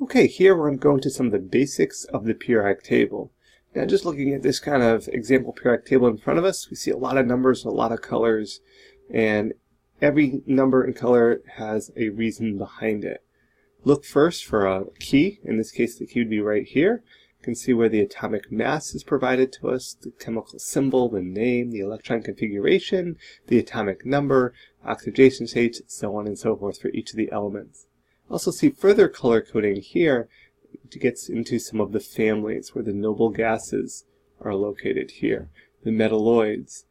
Okay, here we're going to go into some of the basics of the periodic table. Now, just looking at this kind of example periodic table in front of us, we see a lot of numbers, a lot of colors, and every number and color has a reason behind it. Look first for a key. In this case, the key would be right here. You can see where the atomic mass is provided to us, the chemical symbol, the name, the electron configuration, the atomic number, oxidation stage, so on and so forth for each of the elements. Also see further color coding here. It gets into some of the families where the noble gases are located here, the metalloids.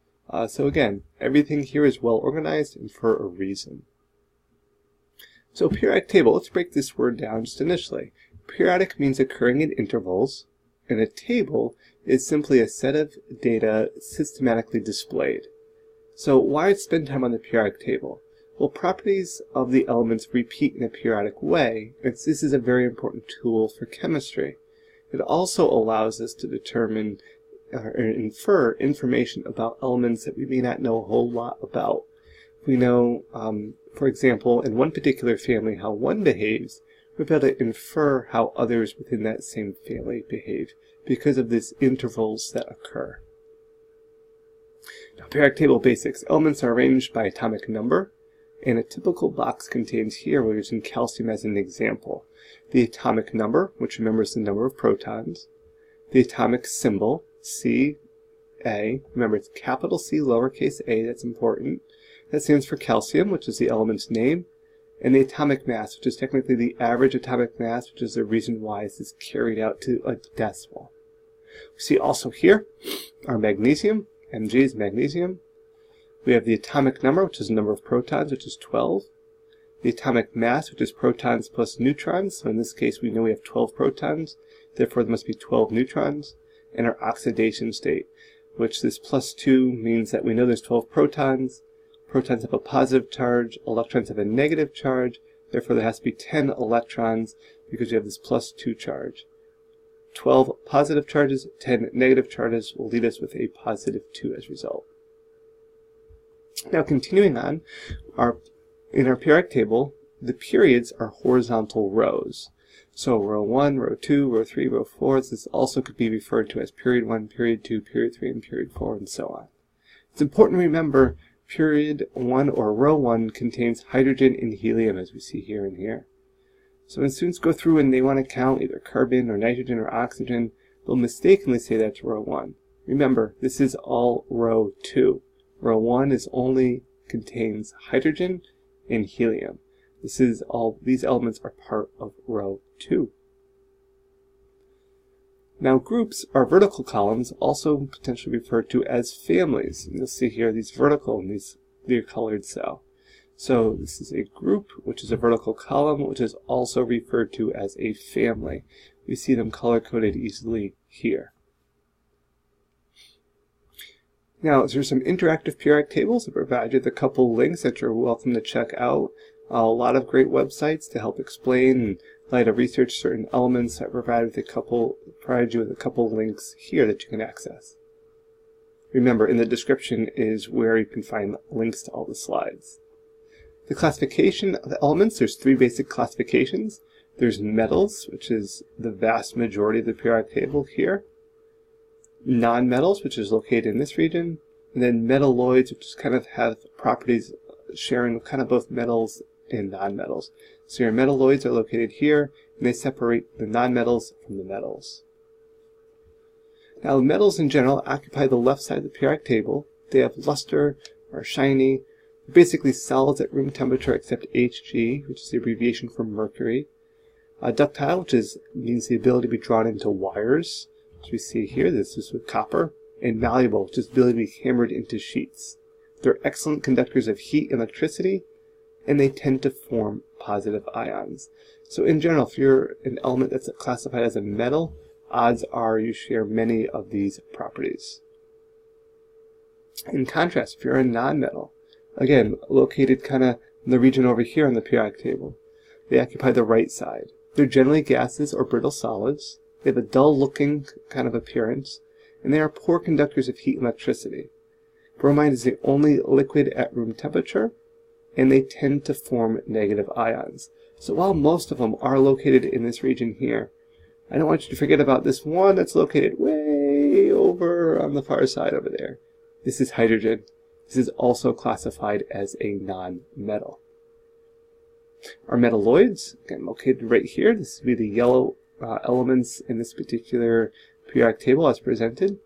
So again, everything here is well organized and for a reason. So periodic table, let's break this word down just initially. Periodic means occurring at intervals, and a table is simply a set of data systematically displayed. So why spend time on the periodic table? Well, properties of the elements repeat in a periodic way, and this is a very important tool for chemistry. It also allows us to determine or infer information about elements that we may not know a whole lot about. We know, for example, in one particular family how one behaves, we're able to infer how others within that same family behave because of these intervals that occur. Now, periodic table basics. Elements are arranged by atomic number, and a typical box contains here, we're using calcium as an example, the atomic number, which remembers the number of protons, the atomic symbol, Ca, remember it's capital C, lowercase a, that's important, that stands for calcium, which is the element's name, and the atomic mass, which is technically the average atomic mass, which is the reason why this is carried out to a decimal. We see also here our magnesium, Mg is magnesium. We have the atomic number, which is the number of protons, which is 12. The atomic mass, which is protons plus neutrons. So in this case, we know we have 12 protons. Therefore, there must be 12 neutrons. And our oxidation state, which this plus 2 means that we know there's 12 protons. Protons have a positive charge. Electrons have a negative charge. Therefore, there has to be 10 electrons because we have this plus 2 charge. 12 positive charges, 10 negative charges will lead us with a positive 2 as a result. Now continuing on, in our periodic table, the periods are horizontal rows. So row 1, row 2, row 3, row 4, this also could be referred to as period 1, period 2, period 3, and period 4, and so on. It's important to remember period 1 or row 1 contains hydrogen and helium, as we see here and here. So when students go through and they want to count either carbon or nitrogen or oxygen, they'll mistakenly say that's row 1. Remember, this is all row 2. Row 1 is only contains hydrogen and helium. This is all, these elements are part of row 2. Now groups are vertical columns, also potentially referred to as families. You'll see here these vertical and they're colored cell. So this is a group, which is a vertical column, which is also referred to as a family. We see them color-coded easily here. Now, there's some interactive periodic tables that provide you with a couple links that you're welcome to check out. A lot of great websites to help explain and allow you to research certain elements that provide you with a couple links here that you can access. Remember, in the description is where you can find links to all the slides. The classification of the elements, there's 3 basic classifications. There's metals, which is the vast majority of the periodic table here. Non-metals, which is located in this region, and then metalloids, which kind of have properties sharing kind of both metals and non-metals. So your metalloids are located here, and they separate the non-metals from the metals. Now, metals in general occupy the left side of the periodic table. They have luster or shiny. They're basically solids at room temperature except Hg, which is the abbreviation for mercury. Ductile, which means the ability to be drawn into wires. As we see here, this is with copper, and malleable, which is the ability to be hammered into sheets. They're excellent conductors of heat and electricity, and they tend to form positive ions. So in general, if you're an element that's classified as a metal, odds are you share many of these properties. In contrast, if you're a non-metal, again, located kind of in the region over here on the periodic table, they occupy the right side. They're generally gases or brittle solids. They have a dull-looking kind of appearance, and they are poor conductors of heat and electricity. Bromide is the only liquid at room temperature, and they tend to form negative ions. So while most of them are located in this region here, I don't want you to forget about this one that's located way over on the far side over there. This is hydrogen. This is also classified as a non-metal. Our metalloids, again located right here. This would be the yellow elements in this particular periodic table as presented.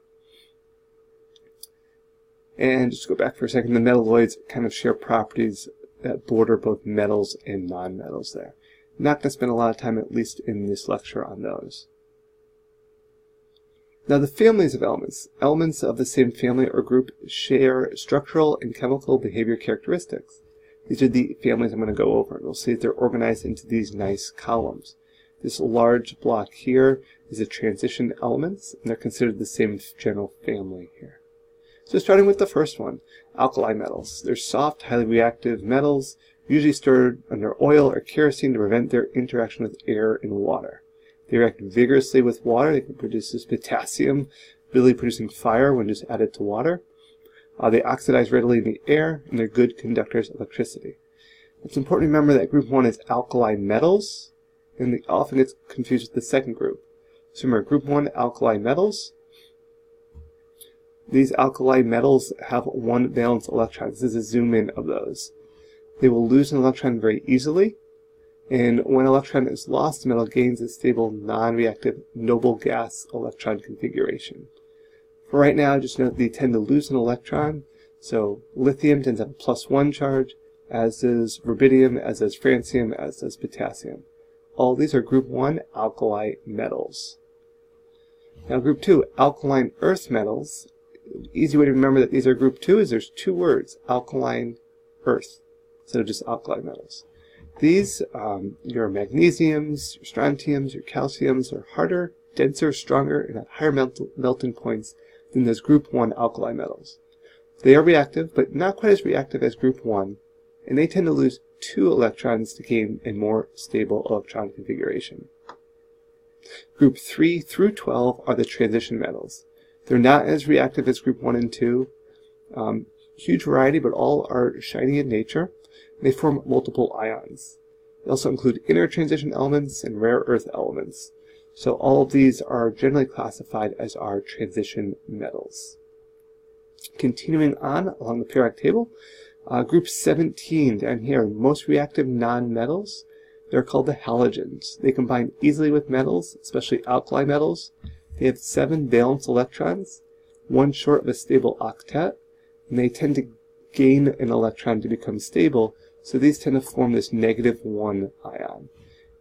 And just go back for a second, the metalloids kind of share properties that border both metals and non-metals there. I'm not going to spend a lot of time, at least in this lecture, on those. Now the families of elements. Elements of the same family or group share structural and chemical behavior characteristics. These are the families I'm going to go over. We'll see that they're organized into these nice columns. This large block here is the transition elements, and they're considered the same general family here. So starting with the first one, alkali metals. They're soft, highly reactive metals, usually stored under oil or kerosene to prevent their interaction with air and water. They react vigorously with water. They can produce this potassium, really producing fire when just added to water. They oxidize readily in the air, and they're good conductors of electricity. It's important to remember that group one is alkali metals, and they often gets confused with the second group. So remember, group one, alkali metals. These alkali metals have one valence electron. This is a zoom in of those. They will lose an electron very easily, and when an electron is lost, the metal gains a stable, non-reactive, noble gas electron configuration. For right now, just note they tend to lose an electron, so lithium tends to have a +1 charge, as does rubidium, as does francium, as does potassium. All these are group 1 alkali metals. Now group 2, alkaline earth metals. Easy way to remember that these are group 2 is there's two words, alkaline earth, instead of just alkali metals. These, your magnesiums, your strontiums, your calciums are harder, denser, stronger, and at higher melting points than those group 1 alkali metals. They are reactive, but not quite as reactive as group 1, and they tend to lose 2 electrons to gain a more stable electron configuration. Group 3 through 12 are the transition metals. They're not as reactive as group 1 and 2. Huge variety, but all are shiny in nature. They form multiple ions. They also include inner transition elements and rare earth elements. So all of these are generally classified as our transition metals. Continuing on along the periodic table, group 17 down here, most reactive non-metals, they're called the halogens. They combine easily with metals, especially alkali metals. They have 7 valence electrons, one short of a stable octet, and they tend to gain an electron to become stable, so these tend to form this -1 ion.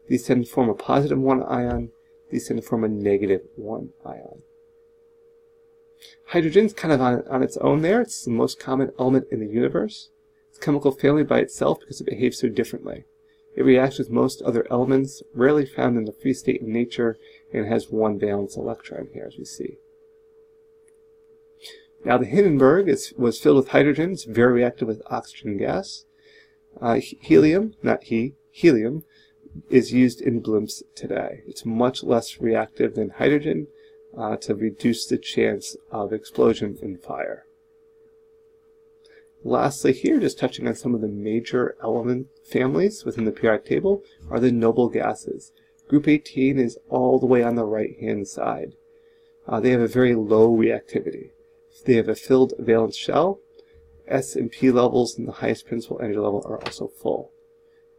These tend to form a +1 ion. These tend to form a -1 ion. Hydrogen is kind of on its own there. It's the most common element in the universe. It's a chemical family by itself because it behaves so differently. It reacts with most other elements, rarely found in the free state in nature, and has 1 valence electron here, as we see. Now the Hindenburg was filled with hydrogen. It's very reactive with oxygen gas. Helium is used in blimps today. It's much less reactive than hydrogen to reduce the chance of explosion and fire. Lastly here, just touching on some of the major element families within the periodic table, are the noble gases. Group 18 is all the way on the right-hand side. They have a very low reactivity. They have a filled valence shell. S and P levels and the highest principal energy level are also full.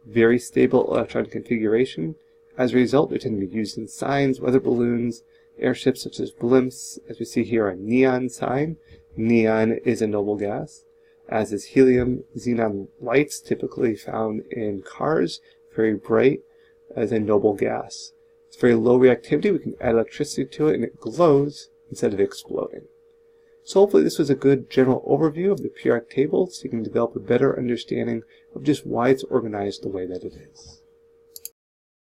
Very stable electron configuration. As a result, they tend to be used in signs, weather balloons, airships such as blimps, as we see here a neon sign. Neon is a noble gas, as is helium. Xenon lights, typically found in cars, very bright, as a noble gas. It's very low reactivity. We can add electricity to it and it glows instead of exploding. So hopefully this was a good general overview of the periodic table so you can develop a better understanding of just why it's organized the way that it is.